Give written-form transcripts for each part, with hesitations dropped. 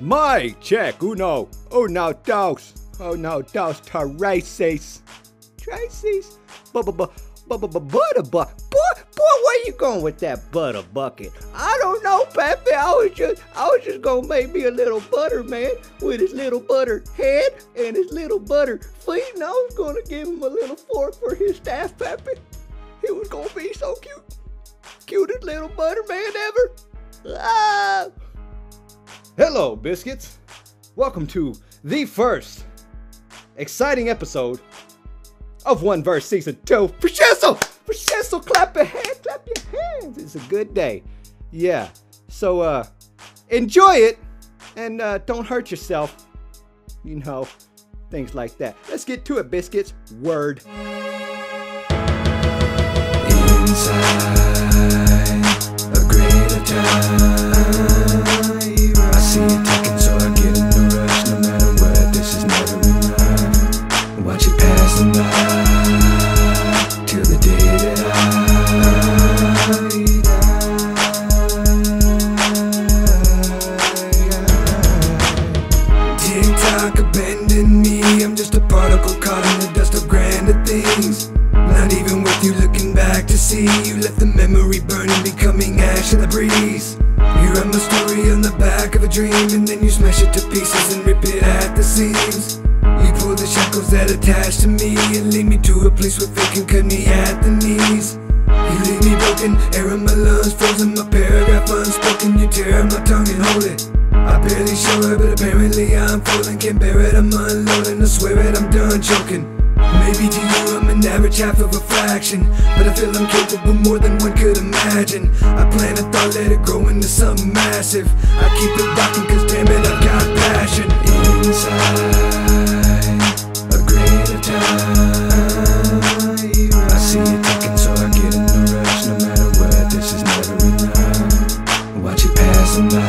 mic check, uno, dos, uno, dos, traces, butter bucket, boy, where you going with that butter bucket? I don't know, Pappy, I was just gonna make me a little butter man with his little butter head and his little butter feet, and I was gonna give him a little fork for his staff, Pappy. He was gonna be so cute, cutest little butter man ever. Ah! Hello, Biscuits. Welcome to the first exciting episode of One Verse Season 2. Proceso, clap your hands. It's a good day. Yeah. So, enjoy it and don't hurt yourself. You know, things like that. Let's get to it, Biscuits. Word. Inside a greater time, I see it ticking, so I get in a rush. No matter what, this is never enough. Watch it passing by till the day that I die. Tick-tock abandoned me. I'm just a particle caught in the dust of grander things. Not even worth you looking back to see. You left the memory burning, becoming ash in the breeze. You write my story on the back of a dream, and then you smash it to pieces and rip it at the seams. You pull the shackles that attach to me and lead me to a place where they can cut me at the knees. You leave me broken, air in my lungs frozen, my paragraph unspoken. You tear my tongue and hold it. I barely show it, but apparently I'm falling. Can't bear it, I'm unloading, I swear it, I'm done choking. Maybe to you I'm an average half of a fraction, but I feel I'm capable more than one could imagine. I plant a thought, let it grow into something massive. I keep it rocking cause damn it, I've got passion. Inside a greater time, I see it ticking, so I get in a rush. No matter what, this is never enough. Watch it passing by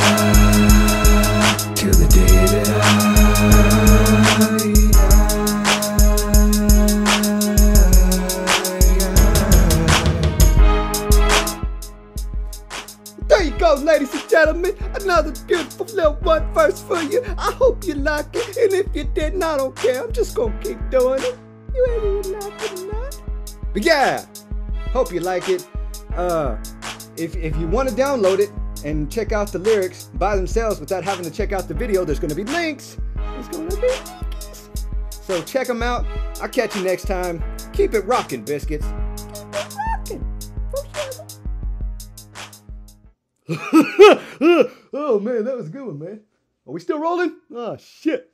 till the day that I ladies and gentlemen, another beautiful little one verse for you. I hope you like it, and if you didn't, I don't care. I'm just gonna keep doing it. You ain't even like it or not. But yeah, hope you like it. If you want to download it and check out the lyrics by themselves without having to check out the video, there's gonna be links. There's gonna be links. So check them out. I'll catch you next time. Keep it rocking, Biscuits. Keep it rocking. Oh man, that was a good one, man. Are we still rolling? Oh shit.